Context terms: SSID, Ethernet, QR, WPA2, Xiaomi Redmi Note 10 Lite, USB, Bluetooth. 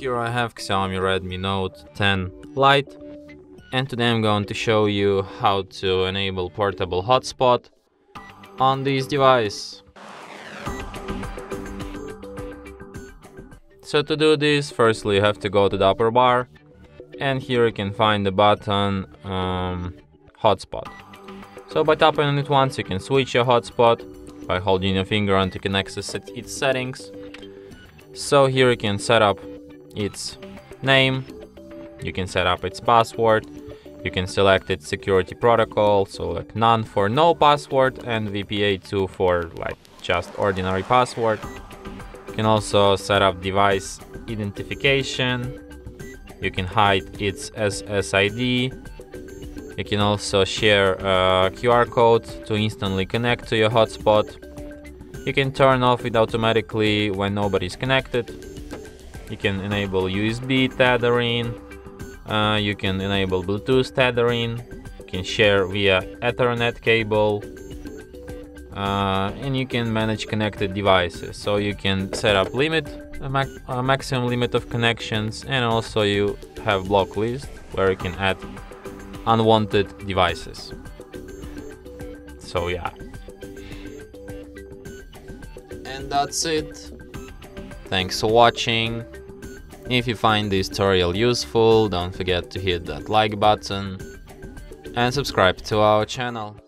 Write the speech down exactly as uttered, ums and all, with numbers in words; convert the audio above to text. Here I have Xiaomi Redmi Note ten Lite, and today I'm going to show you how to enable portable hotspot on this device. So to do this, firstly you have to go to the upper bar, and here you can find the button um, hotspot. So by tapping on it once you can switch your hotspot by holding your finger and you can access its settings. So here you can set up its name, you can set up its password, you can select its security protocol, so like none for no password and W P A two for like just ordinary password. You can also set up device identification, you can hide its S S I D, you can also share a Q R code to instantly connect to your hotspot. You can turn off it automatically when nobody's connected. You can enable U S B tethering, uh, you can enable Bluetooth tethering, you can share via Ethernet cable, uh, and you can manage connected devices. So you can set up limit, a, ma a maximum limit of connections, and also you have block list where you can add unwanted devices. So yeah. And that's it. Thanks for watching. If you find this tutorial useful, don't forget to hit that like button and subscribe to our channel.